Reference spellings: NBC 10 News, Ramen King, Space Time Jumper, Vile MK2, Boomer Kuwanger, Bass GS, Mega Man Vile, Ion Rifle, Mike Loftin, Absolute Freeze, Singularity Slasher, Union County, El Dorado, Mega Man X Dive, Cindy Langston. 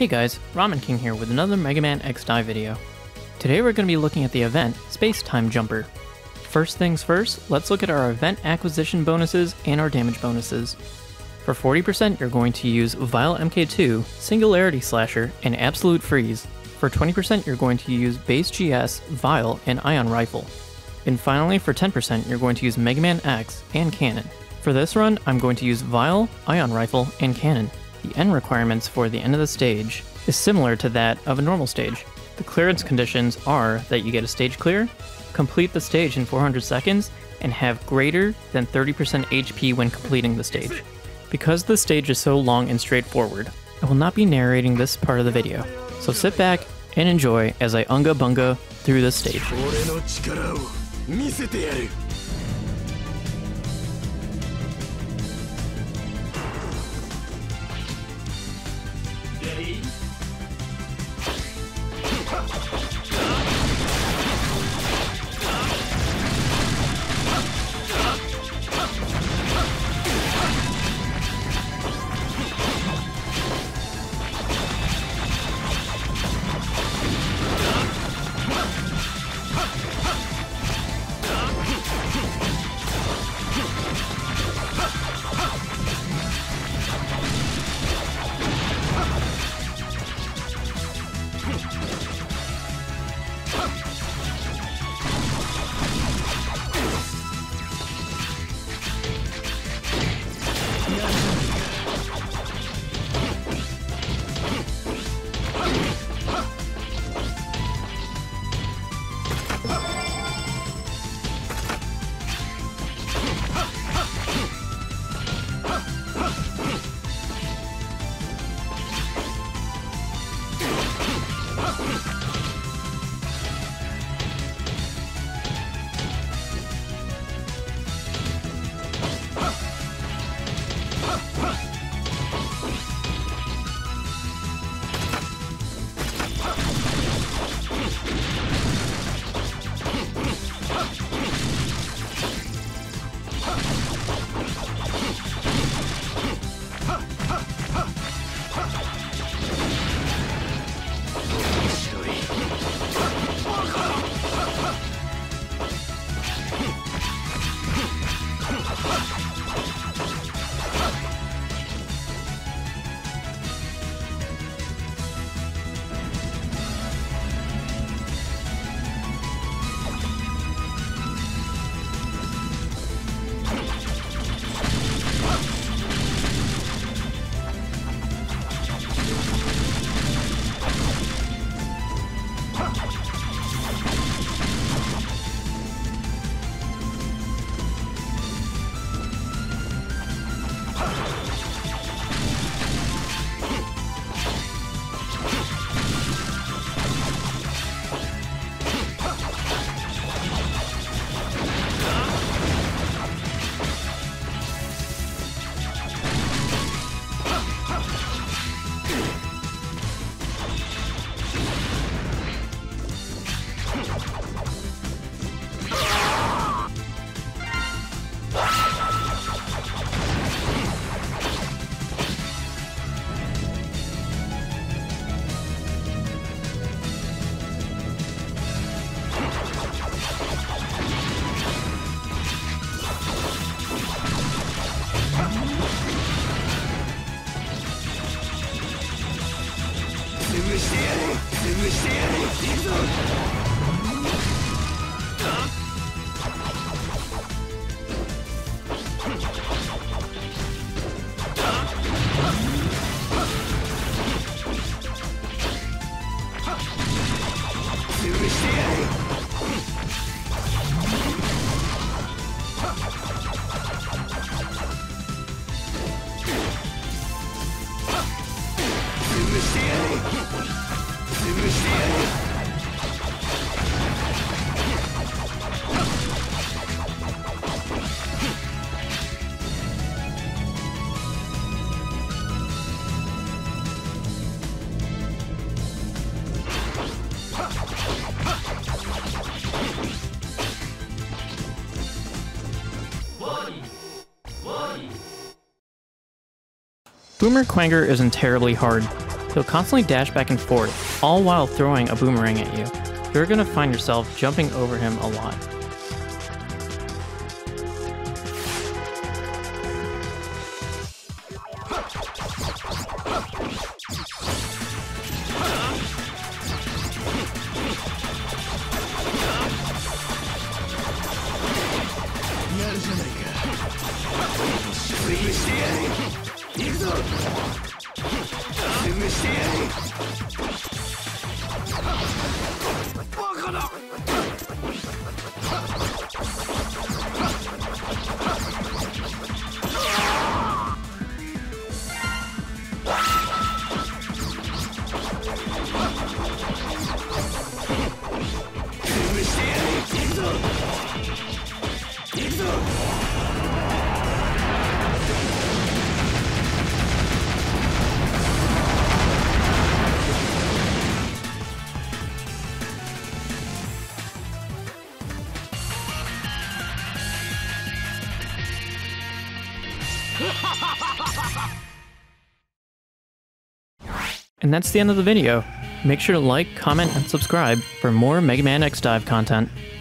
Hey guys, Ramen King here with another Mega Man X Dive video. Today we're going to be looking at the event, Space Time Jumper. First things first, let's look at our event acquisition bonuses and our damage bonuses. For 40% you're going to use Vile MK2, Singularity Slasher, and Absolute Freeze. For 20% you're going to use Base GS, Vile, and Ion Rifle. And finally for 10% you're going to use Mega Man X and Cannon. For this run, I'm going to use Vile, Ion Rifle, and Cannon. The end requirements for the end of the stage is similar to that of a normal stage. The clearance conditions are that you get a stage clear, complete the stage in 400 seconds, and have greater than 30% HP when completing the stage. Because the stage is so long and straightforward, I will not be narrating this part of the video. So sit back and enjoy as I unga bunga through this stage. Boomer Kuwanger isn't terribly hard. So constantly dash back and forth, all while throwing a boomerang at you. You're gonna find yourself jumping over him a lot. And that's the end of the video. Make sure to like, comment, and subscribe for more Mega Man X Dive content.